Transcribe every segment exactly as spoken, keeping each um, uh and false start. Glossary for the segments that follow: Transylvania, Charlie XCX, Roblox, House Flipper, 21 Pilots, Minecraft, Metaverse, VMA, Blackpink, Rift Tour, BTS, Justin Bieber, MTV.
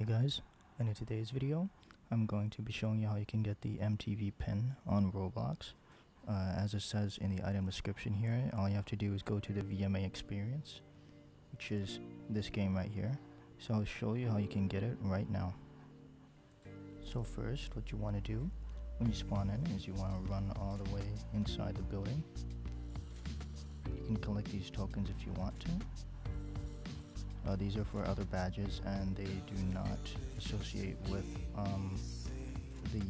Hey guys, and in today's video I'm going to be showing you how you can get the M T V pin on Roblox. Uh, as it says in the item description here, all you have to do is go to the V M A experience, which is this game right here. So I'll show you how you can get it right now. So first, what you want to do when you spawn in is you want to run all the way inside the building. You can collect these tokens if you want to. Uh, these are for other badges and they do not associate with um, the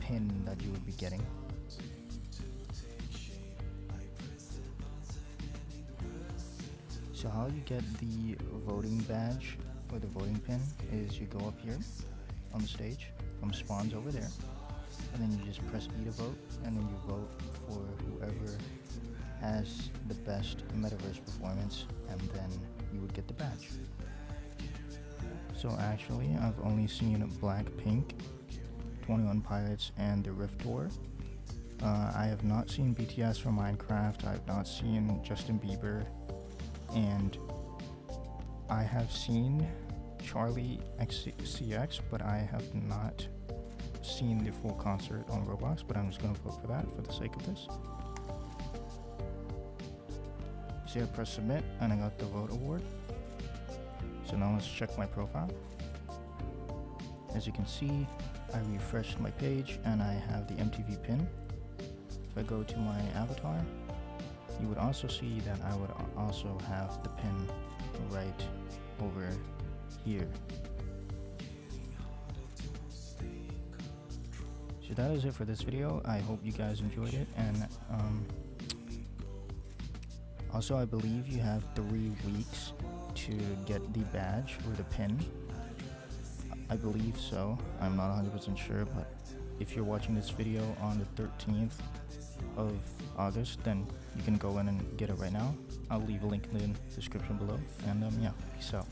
pin that you would be getting. So how you get the voting badge or the voting pin is you go up here on the stage from spawns over there, and then you just press E to vote, and then you vote for whoever has the best Metaverse performance, and then you would get the badge. So actually, I've only seen Blackpink, twenty-one Pilots, and the Rift Tour. Uh, I have not seen B T S for Minecraft, I have not seen Justin Bieber, and I have seen Charlie X C X, but I have not seen the full concert on Roblox, but I'm just going to vote for that for the sake of this. See, I press submit and I got the vote award. So now let's check my profile. As you can see, I refreshed my page and I have the M T V pin. If I go to my avatar, you would also see that I would also have the pin right over here. So that is it for this video. I hope you guys enjoyed it, and um, also, I believe you have three weeks to get the badge or the pin. I believe so. I'm not one hundred percent sure, but if you're watching this video on the thirteenth of August, then you can go in and get it right now. I'll leave a link in the description below. And um, yeah, peace out.